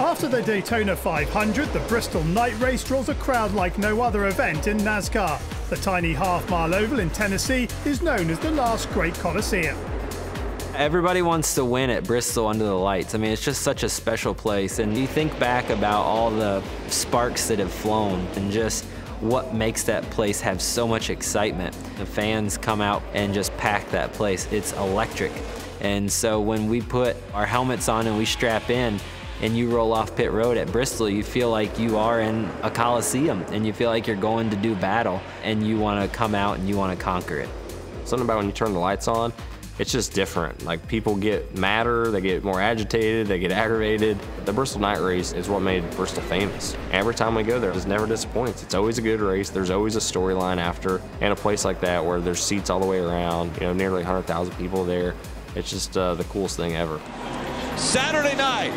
After the Daytona 500, the Bristol Night Race draws a crowd like no other event in NASCAR. The tiny half-mile oval in Tennessee is known as the Last Great Coliseum. Everybody wants to win at Bristol under the lights. I mean, it's just such a special place. And you think back about all the sparks that have flown and just what makes that place have so much excitement. The fans come out and just pack that place. It's electric. And so when we put our helmets on and we strap in and you roll off pit road at Bristol, you feel like you are in a coliseum and you feel like you're going to do battle and you want to come out and you want to conquer it. Something about when you turn the lights on, it's just different. Like, people get madder, they get more agitated, they get aggravated. The Bristol Night Race is what made Bristol famous. Every time we go there, it never disappoints. It's always a good race. There's always a storyline after. And a place like that where there's seats all the way around, you know, nearly 100,000 people there. It's just the coolest thing ever. Saturday night,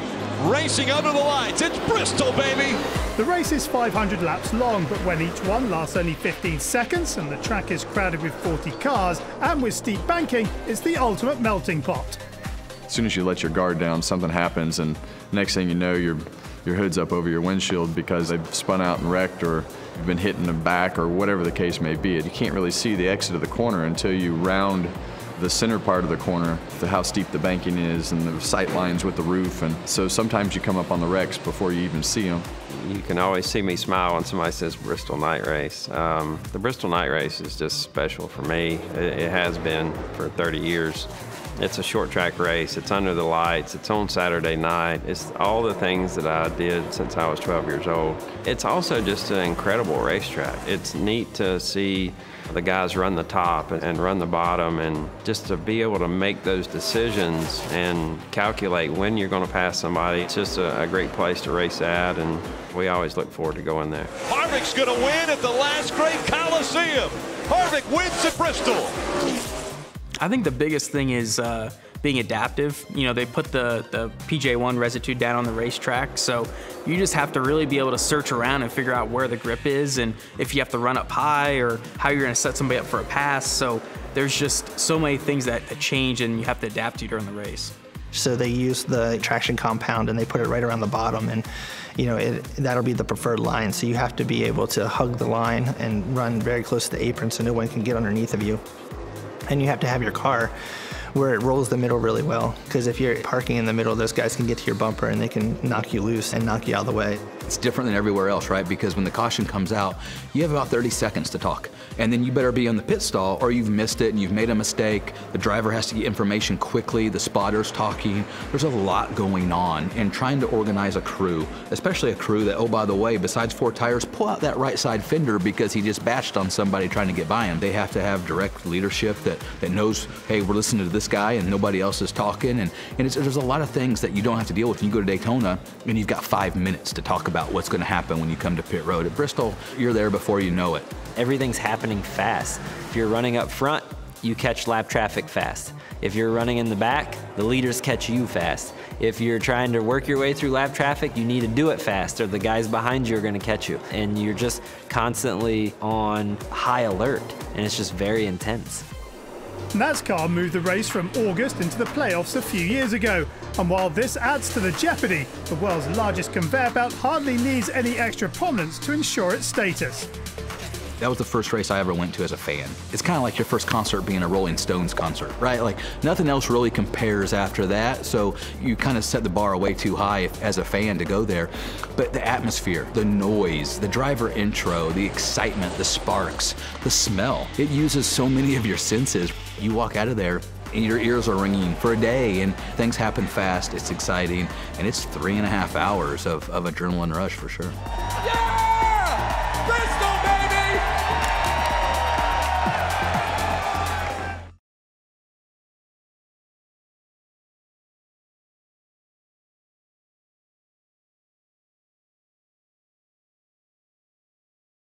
racing under the lights. It's Bristol, baby. The race is 500 laps long, but when each one lasts only 15 seconds and the track is crowded with 40 cars and with steep banking, it's the ultimate melting pot. As soon as you let your guard down, something happens, and next thing you know, your hood's up over your windshield because they've spun out and wrecked, or you've been hit in the back, or whatever the case may be. You can't really see the exit of the corner until you round the center part of the corner, how steep the banking is and the sight lines with the roof. And so sometimes you come up on the wrecks before you even see them. You can always see me smile when somebody says Bristol Night Race. The Bristol Night Race is just special for me. It has been for 30 years. It's a short track race. It's under the lights. It's on Saturday night. It's all the things that I did since I was 12 years old. It's also just an incredible racetrack. It's neat to see the guys run the top and run the bottom, and just to be able to make those decisions and calculate when you're going to pass somebody. It's just a great place to race at, and we always look forward to going there. Harvick's going to win at the Last Great Coliseum. Harvick wins at Bristol. I think the biggest thing is being adaptive. You know, they put the PJ1 residue down on the racetrack, so you just have to really be able to search around and figure out where the grip is and if you have to run up high or how you're gonna set somebody up for a pass. So there's just so many things that change and you have to adapt to during the race. So they use the traction compound and they put it right around the bottom, and you know, that'll be the preferred line. So you have to be able to hug the line and run very close to the apron so no one can get underneath of you. And you have to have your car where it rolls the middle really well, because if you're parking in the middle, those guys can get to your bumper and they can knock you loose and knock you out of the way. It's different than everywhere else, right? Because when the caution comes out, you have about 30 seconds to talk, and then you better be on the pit stall or you've missed it and you've made a mistake. The driver has to get information quickly, the spotter's talking. There's a lot going on, and trying to organize a crew, especially a crew that, oh, by the way, besides four tires, pull out that right side fender because he just bashed on somebody trying to get by him. They have to have direct leadership that knows, hey, we're listening to this guy and nobody else is talking, and there's a lot of things that you don't have to deal with. You go to Daytona and you've got 5 minutes to talk about what's going to happen when you come to pit road. At Bristol, you're there before you know it. Everything's happening fast. If you're running up front, you catch lap traffic fast. If you're running in the back, the leaders catch you fast. If you're trying to work your way through lap traffic, you need to do it fast or the guys behind you are going to catch you. And you're just constantly on high alert, and it's just very intense. NASCAR moved the race from August into the playoffs a few years ago, and while this adds to the jeopardy, the world's largest conveyor belt hardly needs any extra prominence to ensure its status. That was the first race I ever went to as a fan. It's kind of like your first concert being a Rolling Stones concert, right? Like, nothing else really compares after that, so you kind of set the bar way too high as a fan to go there. But the atmosphere, the noise, the driver intro, the excitement, the sparks, the smell, it uses so many of your senses. You walk out of there and your ears are ringing for a day, and things happen fast, it's exciting, and it's 3.5 hours of adrenaline rush for sure. Yeah!